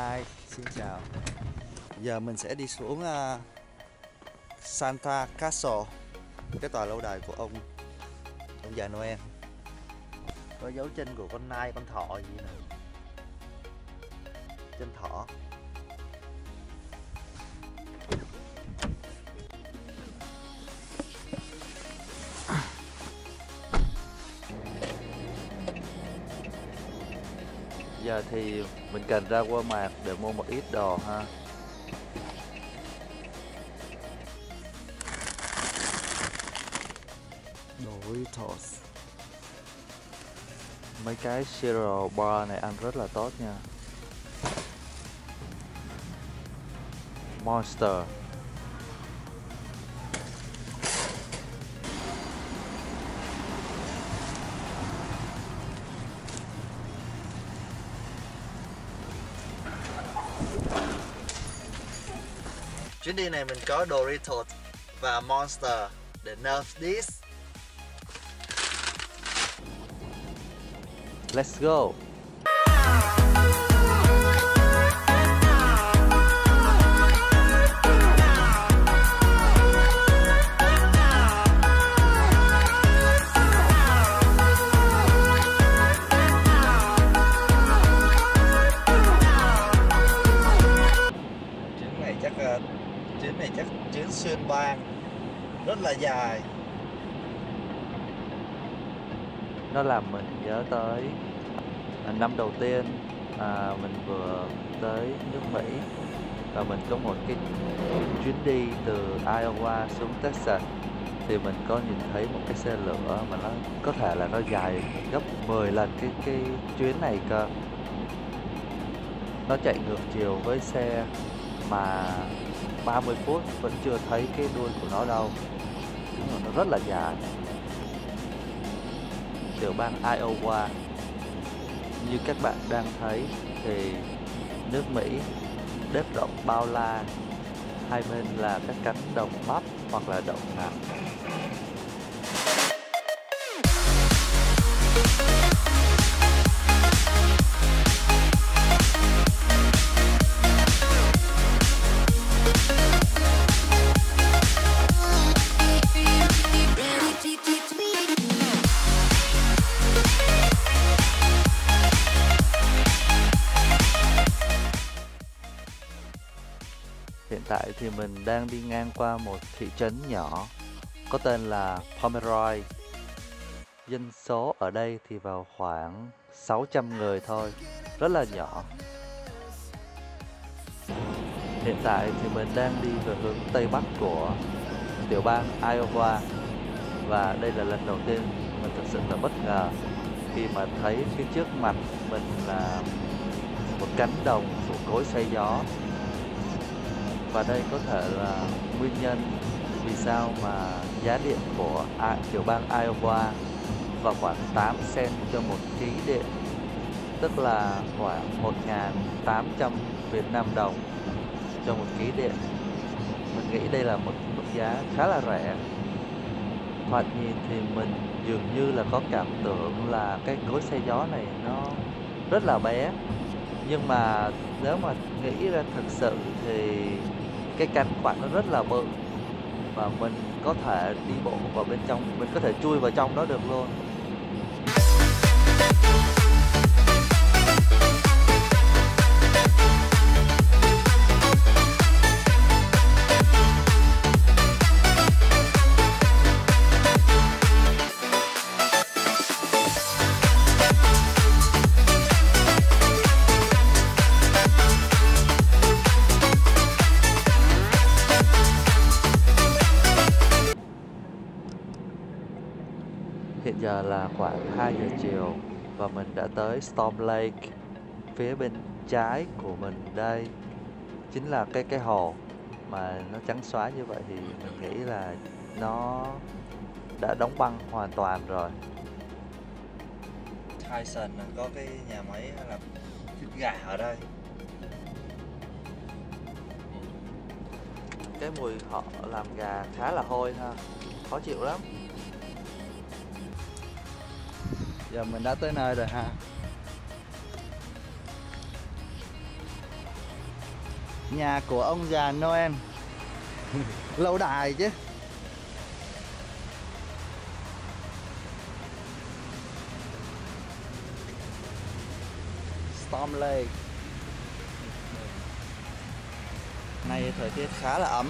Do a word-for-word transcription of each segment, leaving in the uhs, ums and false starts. Hi, xin chào. Giờ mình sẽ đi xuống uh, Santa Castle, cái tòa lâu đài của ông ông già Noel. Có dấu chân của con nai, con thỏ gì nè. Chân thỏ. Giờ thì mình cần ra Walmart để mua một ít đồ ha. Doritos. Mấy cái cereal bar này ăn rất là tốt nha. Monster. Chuyến đi này mình có Doritos và Monster để nerf this. Let's go. Chuyến này chắc chuyến xuyên bang rất là dài. Nó làm mình nhớ tới năm đầu tiên à, mình vừa tới nước Mỹ và mình có một cái chuyến đi từ Iowa xuống Texas, thì mình có nhìn thấy một cái xe lửa mà nó có thể là nó dài gấp mười lần cái cái chuyến này cơ. Nó chạy ngược chiều với xe mà ba mươi phút vẫn chưa thấy cái đuôi của nó đâu. Đúng rồi, nó rất là dài. Tiểu bang Iowa, như các bạn đang thấy thì nước Mỹ đất rộng bao la, hai bên là các cánh đồng bắp hoặc là đậu nành. Hiện tại thì mình đang đi ngang qua một thị trấn nhỏ có tên là Pomeroy. Dân số ở đây thì vào khoảng sáu trăm người thôi, rất là nhỏ. Hiện tại thì mình đang đi về hướng Tây Bắc của tiểu bang Iowa. Và đây là lần đầu tiên mình thực sự là bất ngờ khi mà thấy phía trước mặt mình là một cánh đồng phủ cối xay gió. Và đây có thể là nguyên nhân vì sao mà giá điện của tiểu bang Iowa vào khoảng tám cent cho một ký điện, tức là khoảng một nghìn tám trăm Việt Nam đồng cho một ký điện. Mình nghĩ đây là một mức giá khá là rẻ. Thoạt nhìn thì mình dường như là có cảm tưởng là cái cối xay gió này nó rất là bé, nhưng mà nếu mà nghĩ ra thực sự thì cái cánh quạt nó rất là bự và mình có thể đi bộ vào bên trong, mình có thể chui vào trong đó được luôn. Hiện giờ là khoảng hai giờ chiều và mình đã tới Storm Lake. Phía bên trái của mình đây chính là cái cái hồ mà nó trắng xóa như vậy, thì mình nghĩ là nó đã đóng băng hoàn toàn rồi. Tyson có cái nhà máy hay là thịt gà ở đây. Cái mùi họ làm gà khá là hôi ha, khó chịu lắm. Giờ mình đã tới nơi rồi ha. Nhà của ông già Noel. Lâu đài chứ. Storm Lake. Nay thời tiết khá là ấm.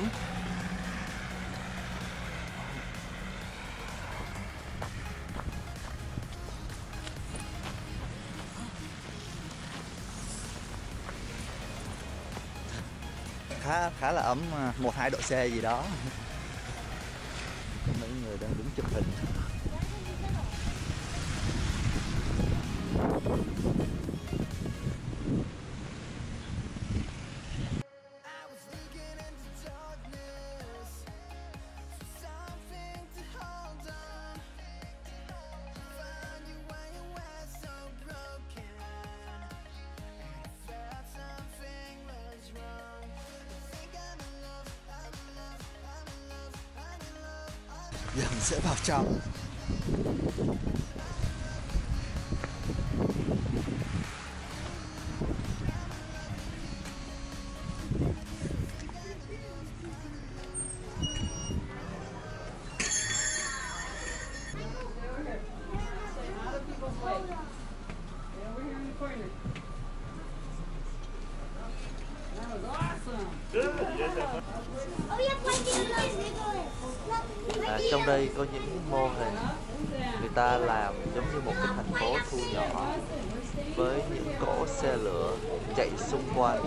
Khá, khá là ấm, một hai độ C gì đó. Có mấy người đang đứng chụp hình. Giờ mình sẽ vào trong. Trong đây có những mô hình người ta làm giống như một cái thành phố thu nhỏ với những cỗ xe lửa chạy xung quanh.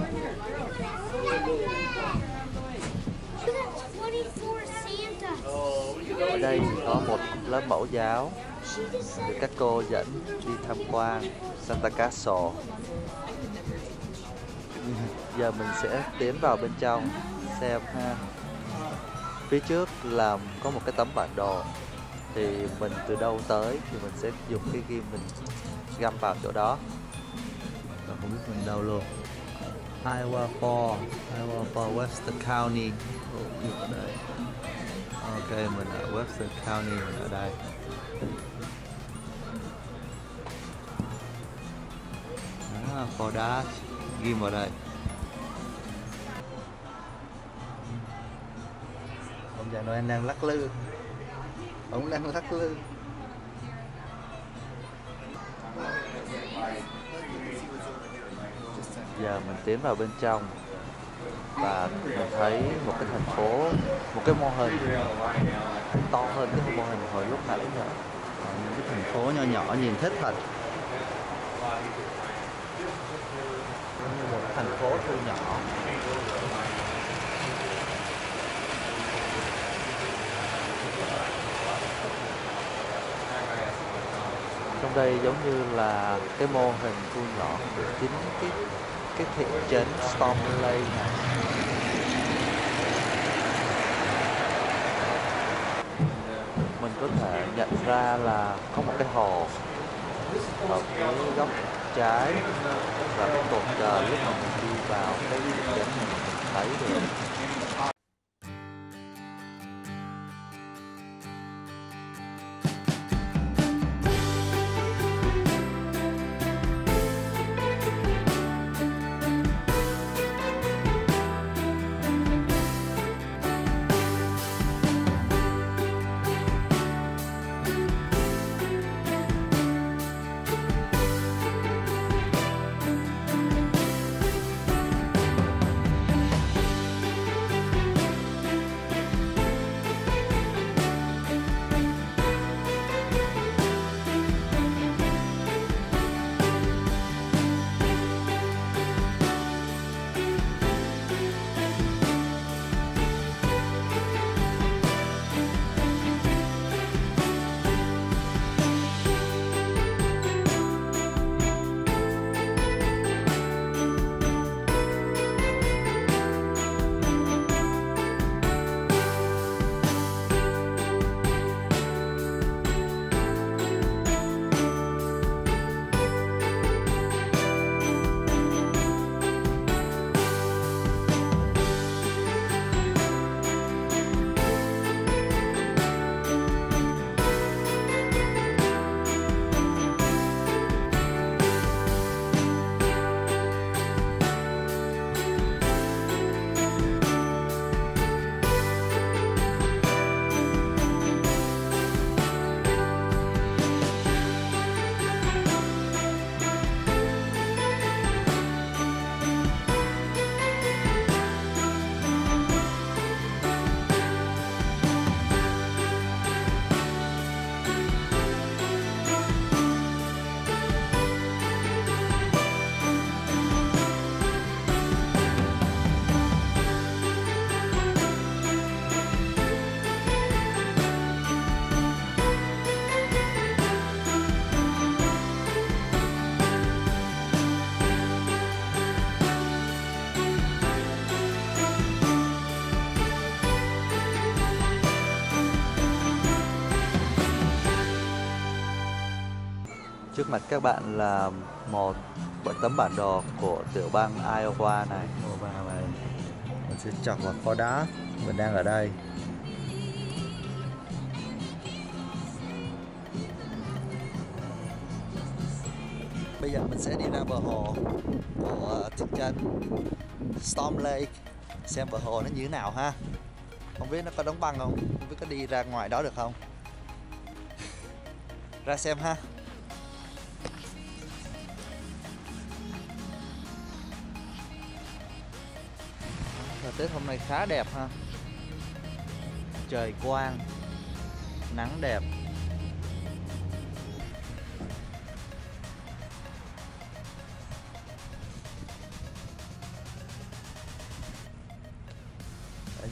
Ở đây có một lớp mẫu giáo được các cô dẫn đi tham quan Santa Castle. Giờ mình sẽ tiến vào bên trong xem ha. Phía trước là có một cái tấm bản đồ, thì mình từ đâu tới thì mình sẽ dùng cái ghim mình găm vào chỗ đó. Còn không biết mình đâu luôn. Iowa bốn, Iowa bốn Webster County. Oh, ở đây. Ok, mình ở Webster County, mình ở đây. Đó, for that, ghim vào đây. Ông già Noel đang lắc lư. Ông đang lắc lư. Giờ mình tiến vào bên trong và mình thấy một cái thành phố, một cái mô hình to hơn cái mô hình hồi lúc nãy nữa. Những cái thành phố nhỏ nhỏ nhìn thích thật. Như một thành phố thu nhỏ. Trong đây giống như là cái mô hình thu nhỏ của chính cái, cái thị trấn Storm Lake này. Mình có thể nhận ra là có một cái hồ ở cái góc trái và cái cột cờ lúc mà mình đi vào cái thị trấn mình thấy được. Trước mặt các bạn là một tấm bản đồ của tiểu bang Iowa này. Mình sẽ chọn vào kho đá. Mình đang ở đây. Bây giờ mình sẽ đi ra bờ hồ của thị trấn Storm Lake, xem bờ hồ nó như thế nào ha. Không biết nó có đóng băng không, không biết có đi ra ngoài đó được không. Ra xem ha. Thời tiết hôm nay khá đẹp ha. Trời quang, nắng đẹp.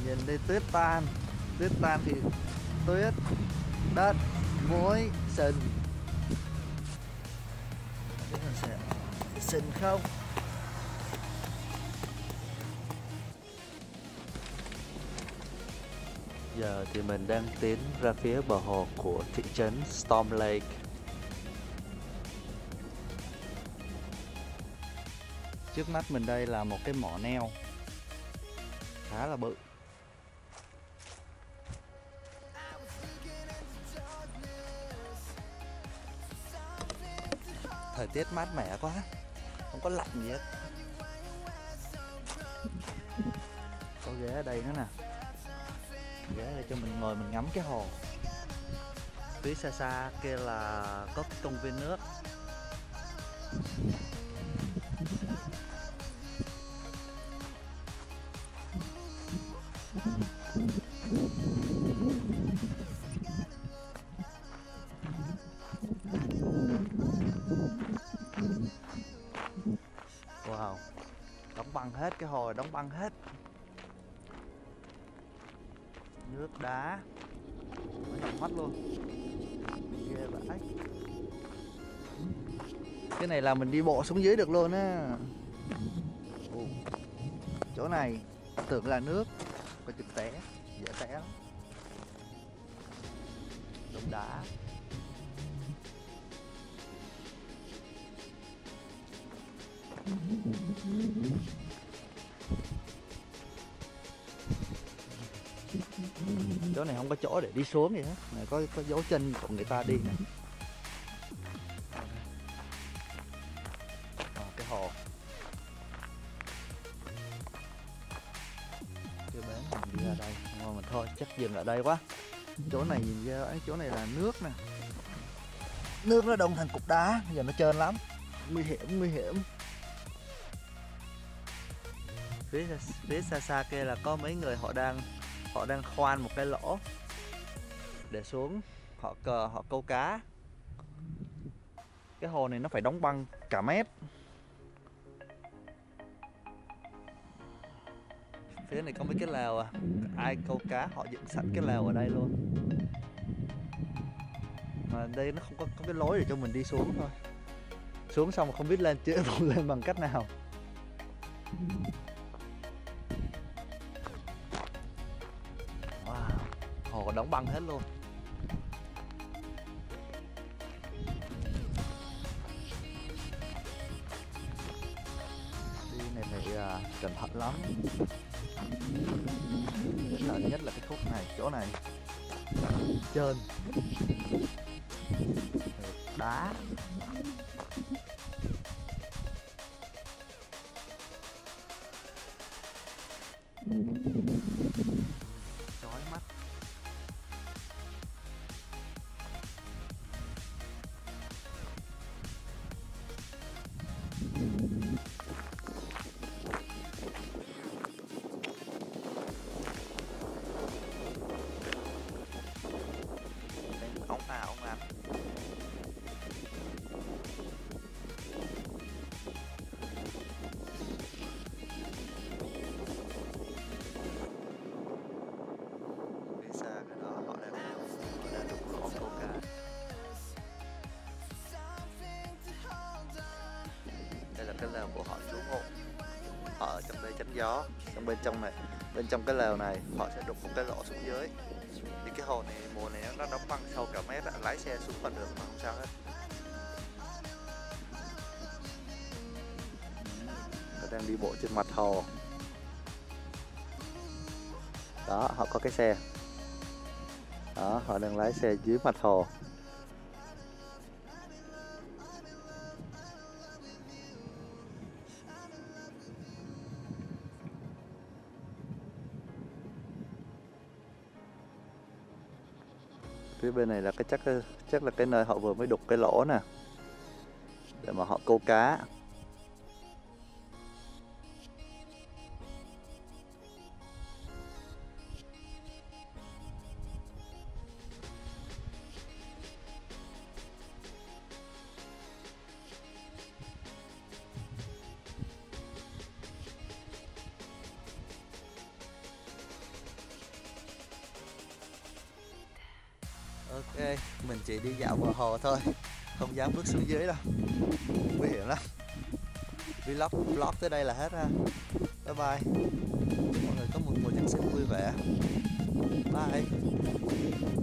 Nhìn đây, tuyết tan. Tuyết tan thì tuyết, đất, muối, sình. Biết mình sẽ sình không? Giờ thì mình đang tiến ra phía bờ hồ của thị trấn Storm Lake. Trước mắt mình đây là một cái mỏ neo khá là bự. Thời tiết mát mẻ quá, không có lạnh gì hết. Có ghế ở đây nữa nè, ghế ở đây cho mình ngồi mình ngắm cái hồ. Phía xa xa kia là có cái công viên nước. Wow, đóng băng hết, cái hồ đóng băng hết. Nước đá mới đập mắt luôn. Ghê vãi. Cái này là mình đi bộ xuống dưới được luôn á. Chỗ này tưởng là nước, có chừng té, dễ té lắm. Đống đá. Chỗ này không có chỗ để đi xuống gì hết. Này có có dấu chân của người ta đi này. À, cái hồ. Chưa bến mình đi ra đây, mà mình thôi chắc dừng ở đây quá. Chỗ này nhìn ra ấy, chỗ này là nước nè. Nước nó đông thành cục đá, bây giờ nó trơn lắm. Nguy hiểm, nguy hiểm. Phía, phía xa xa kia là có mấy người họ đang họ đang khoan một cái lỗ để xuống, họ cờ, họ câu cá. Cái hồ này nó phải đóng băng cả mét. Phía này có mấy cái lều à, ai câu cá họ dựng sẵn cái lều ở đây luôn. Mà đây nó không có, có cái lối để cho mình đi xuống thôi. Xuống xong mà không biết lên chưa, không lên bằng cách nào. Wow, hồ đóng băng hết luôn. Đi này phải uh, cẩn thận lắm. Cái sợ nhất là cái khúc này, chỗ này trơn đá. Chói mắt. Ông à, ông à. Cái lều của họ trú ngụ ở trong đây, tránh gió. Trong bên trong này, bên trong cái lều này họ sẽ đục một cái lỗ xuống dưới. Thì cái hồ này mùa này nó đóng băng sâu cả mét, lái xe xuống con đường mà không sao hết. đang đi bộ trên mặt hồ. Đó, họ có cái xe. Đó, họ đang lái xe dưới mặt hồ. Phía bên này là cái chắc chắc là cái nơi họ vừa mới đục cái lỗ nè để mà họ câu cá. Ok, mình chỉ đi dạo vào hồ thôi, không dám bước xuống dưới đâu, nguy hiểm lắm. Vlog, vlog tới đây là hết ha. Bye bye. Mọi người có một mùa Giáng sinh vui vẻ. Bye.